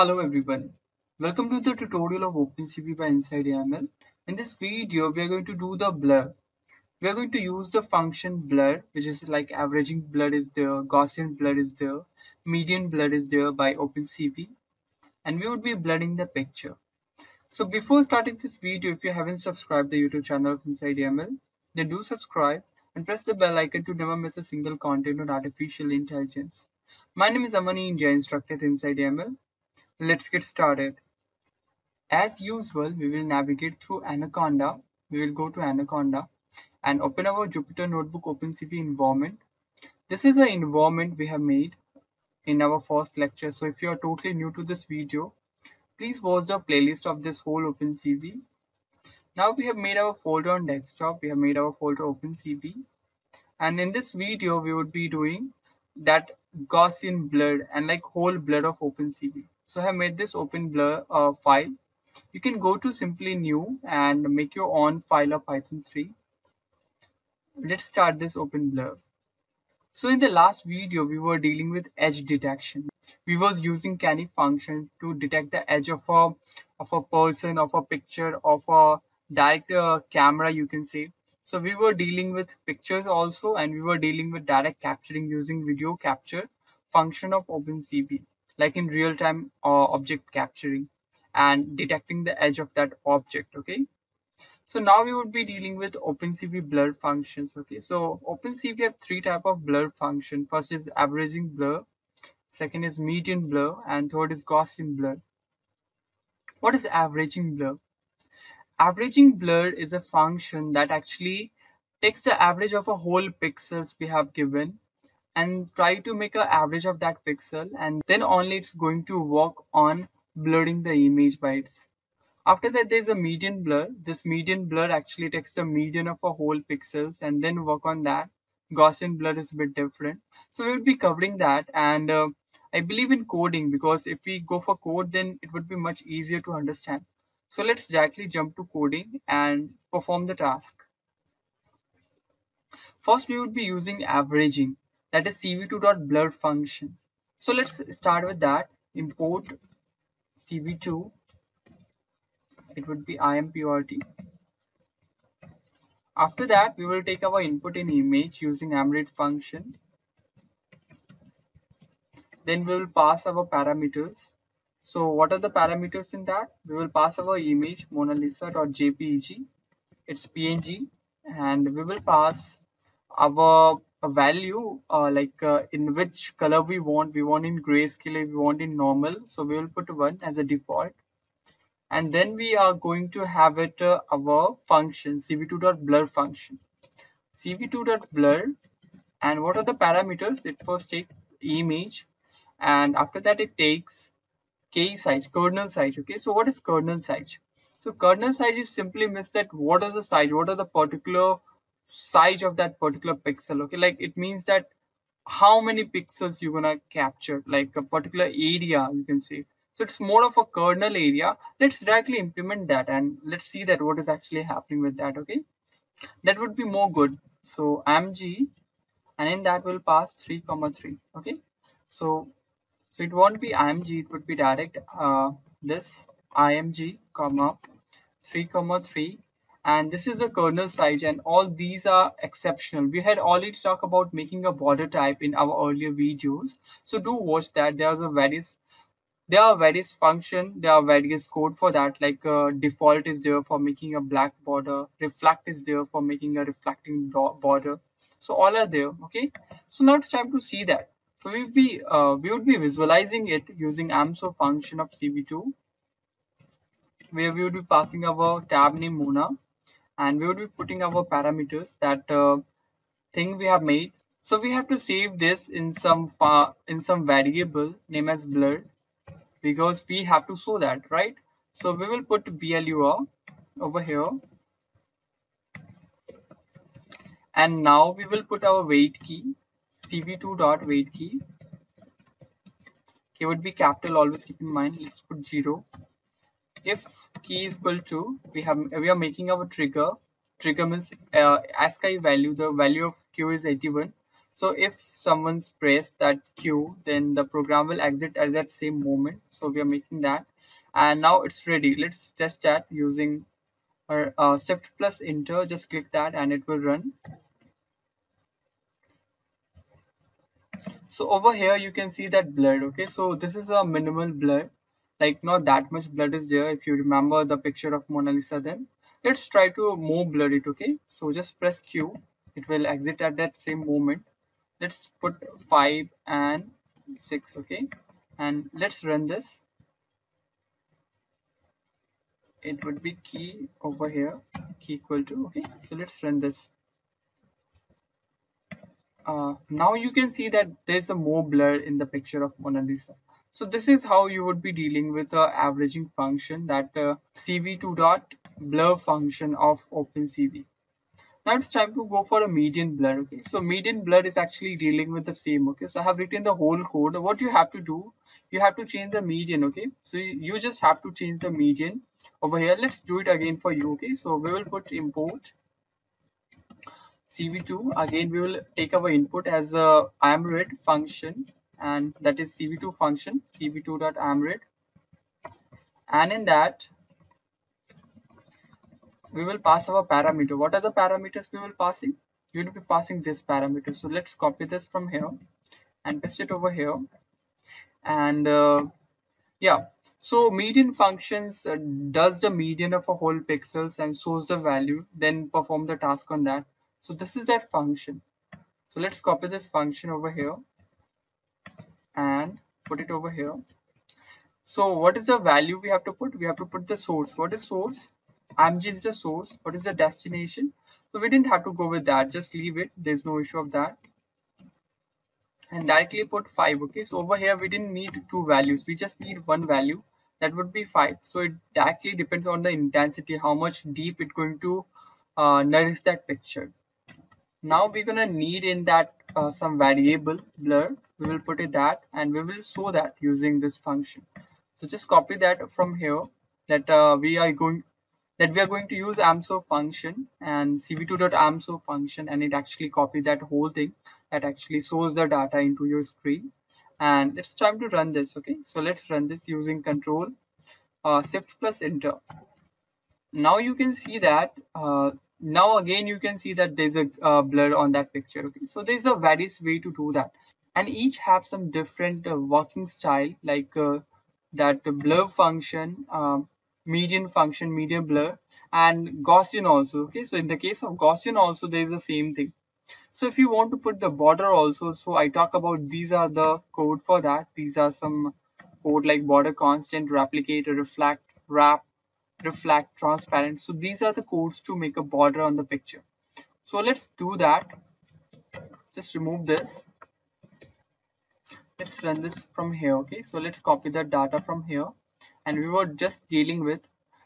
Hello everyone, welcome to the tutorial of OpenCV by InsideAIML. In this video, we are going to do the blur. We are going to use the function blur, which is like averaging blur is there, Gaussian blur is there, median blur is there by OpenCV, and we would be blurring the picture. So before starting this video, if you haven't subscribed the YouTube channel of InsideAIML, then do subscribe and press the bell icon to never miss a single content on artificial intelligence. My name is Amani Jain, instructor at InsideAIML. Let's get started. As usual, we will navigate through Anaconda. We will go to Anaconda and open our Jupyter Notebook OpenCV environment. This is an environment we have made in our first lecture. So if you are totally new to this video, please watch the playlist of this whole OpenCV. Now we have made our folder on desktop. We have made our folder OpenCV. And in this video, we would be doing that Gaussian blur and like whole blur of OpenCV. So I have made this open blur file. You can go to simply new and make your own file of Python 3. Let's start this open blur. So in the last video, we were dealing with edge detection. We was using Canny function to detect the edge of a person, of a picture, of a direct camera, you can say. So we were dealing with pictures also, and we were dealing with direct capturing using video capture function of OpenCV, like in real-time object capturing and detecting the edge of that object, okay? So now we would be dealing with OpenCV blur functions, okay? So OpenCV have three types of blur function. First is averaging blur, second is median blur, and third is Gaussian blur. What is averaging blur? Averaging blur is a function that actually takes the average of a whole pixels we have given and try to make an average of that pixel, and then only it's going to work on blurring the image bytes. After that, there's a median blur. This median blur actually takes the median of a whole pixels and then work on that. Gaussian blur is a bit different. So we will be covering that, and I believe in coding, because if we go for code, then it would be much easier to understand. So let's directly jump to coding and perform the task. First, we would be using averaging. That is cv2.blur function. So let's start with that. Import cv2. It would be import. After that, we will take our input in image using imread function. Then we will pass our parameters. So what are the parameters in that? We will pass our image monalisa.jpg. It's PNG, and we will pass our a value in which color we want in grayscale, we want in normal, so we will put 1 as a default, and then we are going to have it our function cv2.blur function, cv2.blur, and what are the parameters? It first takes image, and after that it takes k size, kernel size. Okay, so what is kernel size? So kernel size is simply means that what are the size, what are the particular size of that particular pixel, okay? Like it means that how many pixels you're gonna capture, like a particular area, you can say. So it's more of a kernel area. Let's directly implement that and let's see that what is actually happening with that, okay? That would be more good. So amg, and in that will pass 3,3, okay? So it won't be amg, it would be direct this img comma 3,3. And this is the kernel size, and all these are exceptional. We had already talked about making a border type in our earlier videos. So do watch that. There are various functions. There are various code for that. Like default is there for making a black border. Reflect is there for making a reflecting border. So all are there. Okay. So now it's time to see that. So we would be visualizing it using AMSO function of cv2, where we would be passing our tab name Mona. And we would be putting our parameters, that thing we have made. So we have to save this in some variable named as blur, because we have to show that, right? So we will put blur over here. And now we will put our weight key, cv2.weight key. It would be capital, always keep in mind. Let's put 0. If key is equal to, we are making our trigger means ASCII value, the value of q is 81. So if someone's pressed that Q, then the program will exit at that same moment. So we are making that, and now it's ready. Let's test that using our shift plus enter. Just click that and it will run. So over here you can see that blurred. Okay, so this is a minimal blur, like not that much blur is there. If you remember the picture of Mona Lisa, then let's try to more blur it. Okay, so just press Q, it will exit at that same moment. Let's put 5 and 6. Okay, and let's run this. It would be key over here, key equal to. Okay, so let's run this. Now you can see that there's a more blur in the picture of Mona Lisa. So this is how you would be dealing with the averaging function, that cv2.blur function of OpenCV. Now it's time to go for a median blur. Okay, so median blur is actually dealing with the same. Okay, so I have written the whole code. What you have to do, you have to change the median. Okay, so you just have to change the median over here. Let's do it again for you. Okay, so we will put import cv2. Again we will take our input as a imread function, and that is cv2 function, cv2.imread, and in that we will pass our parameter. What are the parameters we will passing? You will be passing this parameter. So let's copy this from here and paste it over here, and yeah. So median functions does the median of a whole pixels and shows the value, then perform the task on that. So this is that function. So let's copy this function over here and put it over here. So what is the value we have to put? We have to put the source. What is source? Amg is the source. What is the destination? So we didn't have to go with that. Just leave it. There's no issue of that. And directly put 5. Okay, so over here we didn't need two values. We just need one value. That would be 5. So it directly depends on the intensity, how much deep it's going to nourish that picture. Now we're gonna need in that some variable blur. We will put it that, and we will show that using this function. So just copy that from here. That we are going to use AMSO function and cv2.AMSO function, and it actually copy that whole thing. That actually shows the data into your screen. And it's time to run this. Okay, so let's run this using control shift plus enter. Now you can see that now again you can see that there's a blur on that picture. Okay, so there's a various way to do that, and each have some different working style, like that blur function, median function, median blur, and Gaussian also. Okay, so in the case of Gaussian also there is the same thing. So if you want to put the border also, so I talk about these are the code for that. These are some code like border constant, replicate, reflect, wrap, reflect, transparent. So these are the codes to make a border on the picture. So let's do that. Just remove this. Let's run this from here. Okay, so let's copy the data from here, and we were just dealing with,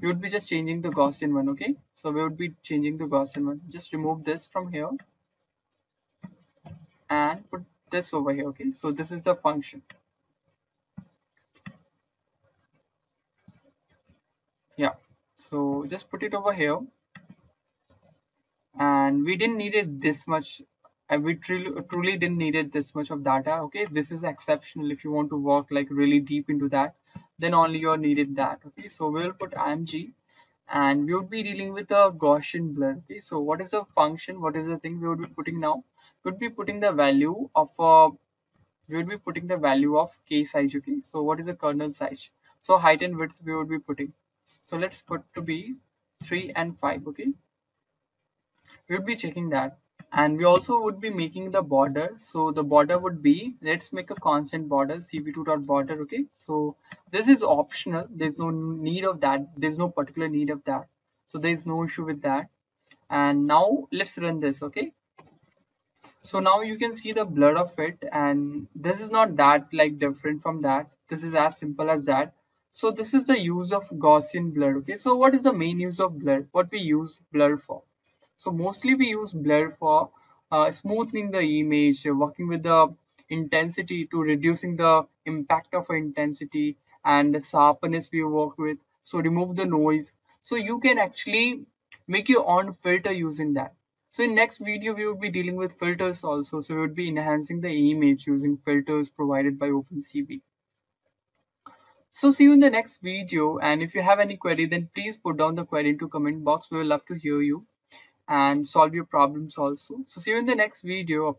we would be just changing the Gaussian one. Okay, so we would be changing the Gaussian one. Just remove this from here and put this over here. Okay, so this is the function. Yeah, so just put it over here, and we didn't need it this much. We truly didn't need it this much of data. Okay, this is exceptional. If you want to work like really deep into that, then only you're needed that. Okay, so we'll put IMG, and we would be dealing with a Gaussian blur. Okay, so what is the function? What is the thing we would be putting now? We would be putting the value of k size. Okay, so what is the kernel size? So height and width we would be putting. So let's put to be 3 and 5. Okay, we would be checking that, and we also would be making the border. So the border would be, let's make a constant border, cv2.border. okay, so this is optional. There's no need of that. There's no particular need of that. So there's no issue with that. And now let's run this. Okay, so now you can see the blur of it, and this is not that like different from that. This is as simple as that. So this is the use of Gaussian blur. Okay, so what is the main use of blur? What we use blur for? So mostly we use blur for smoothing the image, working with the intensity to reducing the impact of intensity, and sharpness we work with. So remove the noise. So you can actually make your own filter using that. So in next video, we would be dealing with filters also. So we would be enhancing the image using filters provided by OpenCV. So see you in the next video. And if you have any query, then please put down the query into comment box. We will love to hear you and solve your problems also. So see you in the next video.